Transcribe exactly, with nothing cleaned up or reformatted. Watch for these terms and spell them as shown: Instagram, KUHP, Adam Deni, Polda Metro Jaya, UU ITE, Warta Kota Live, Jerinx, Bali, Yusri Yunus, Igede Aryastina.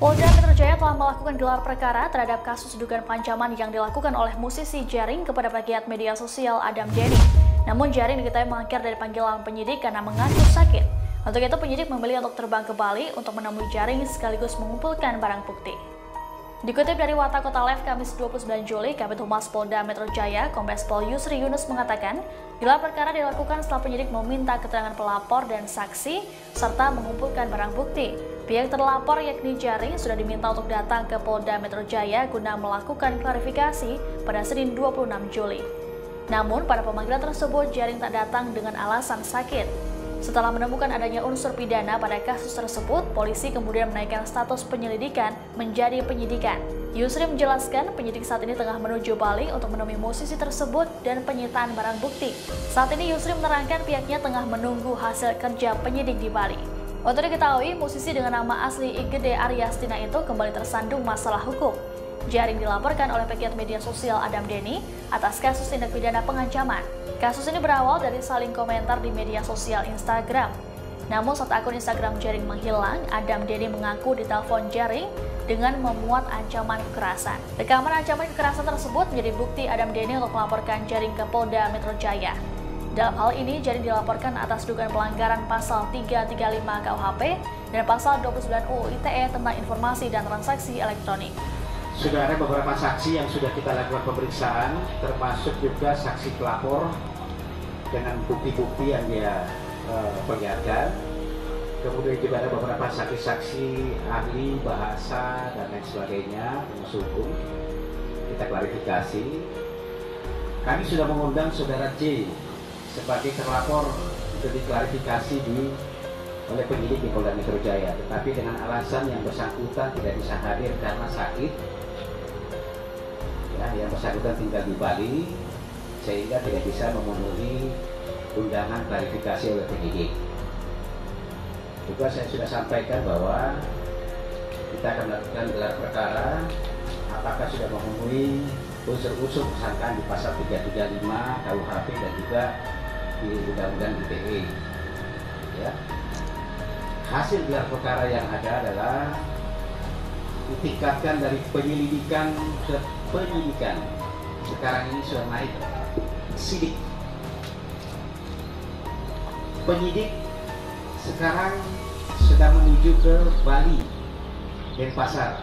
Polda Metro Jaya telah melakukan gelar perkara terhadap kasus dugaan pengancaman yang dilakukan oleh musisi Jerinx kepada pegiat media sosial Adam Deni. Namun Jerinx diketahui mangkir dari panggilan penyidik karena mengaku sakit. Untuk itu penyidik memilih untuk terbang ke Bali untuk menemui Jerinx sekaligus mengumpulkan barang bukti. Dikutip dari Warta Kota Live Kamis dua puluh sembilan Juli, Kabid Humas Polda Metro Jaya, Kombes Pol Yusri Yunus mengatakan, gelar perkara dilakukan setelah penyidik meminta keterangan pelapor dan saksi serta mengumpulkan barang bukti. Pihak terlapor yakni Jerinx sudah diminta untuk datang ke Polda Metro Jaya guna melakukan klarifikasi pada Senin dua puluh enam Juli. Namun pada pemanggilan tersebut Jerinx tak datang dengan alasan sakit. Setelah menemukan adanya unsur pidana pada kasus tersebut, polisi kemudian menaikkan status penyelidikan menjadi penyidikan. Yusri menjelaskan penyidik saat ini tengah menuju Bali untuk menemui musisi tersebut dan penyitaan barang bukti. Saat ini Yusri menerangkan pihaknya tengah menunggu hasil kerja penyidik di Bali. Untuk diketahui, musisi dengan nama asli Igede Aryastina itu kembali tersandung masalah hukum. Jerinx dilaporkan oleh pegiat media sosial Adam Deni atas kasus tindak pidana pengancaman. Kasus ini berawal dari saling komentar di media sosial Instagram. Namun saat akun Instagram Jerinx menghilang, Adam Deni mengaku ditelepon Jerinx dengan memuat ancaman kekerasan. Rekaman ancaman kekerasan tersebut menjadi bukti Adam Deni untuk melaporkan Jerinx ke Polda Metro Jaya. Dalam hal ini, Jerinx dilaporkan atas dugaan pelanggaran pasal tiga tiga lima K U H P dan pasal dua puluh sembilan U U I T E tentang informasi dan transaksi elektronik. Sudah ada beberapa saksi yang sudah kita lakukan pemeriksaan, termasuk juga saksi pelapor dengan bukti-bukti yang dia perlihatkan. Kemudian juga ada beberapa saksi-saksi ahli bahasa dan lain sebagainya, pengusul hukum. Kita klarifikasi. Kami sudah mengundang saudara J sebagai terlapor untuk diklarifikasi di oleh penyidik di Polda Metro Jaya, tetapi dengan alasan yang bersangkutan tidak bisa hadir karena sakit. Ya, yang bersangkutan tinggal di Bali sehingga tidak bisa memenuhi undangan klarifikasi oleh penyidik. Juga saya sudah sampaikan bahwa kita akan melakukan gelar perkara apakah sudah memenuhi unsur-unsur persangkaan di pasal tiga tiga lima K U H P dan juga di Undang-Undang I T E. Ya. Hasil gelar perkara yang ada adalah ditingkatkan dari penyelidikan ke penyidikan. Sekarang ini sudah naik sidik. Penyidik sekarang sedang menuju ke Bali dan pasar.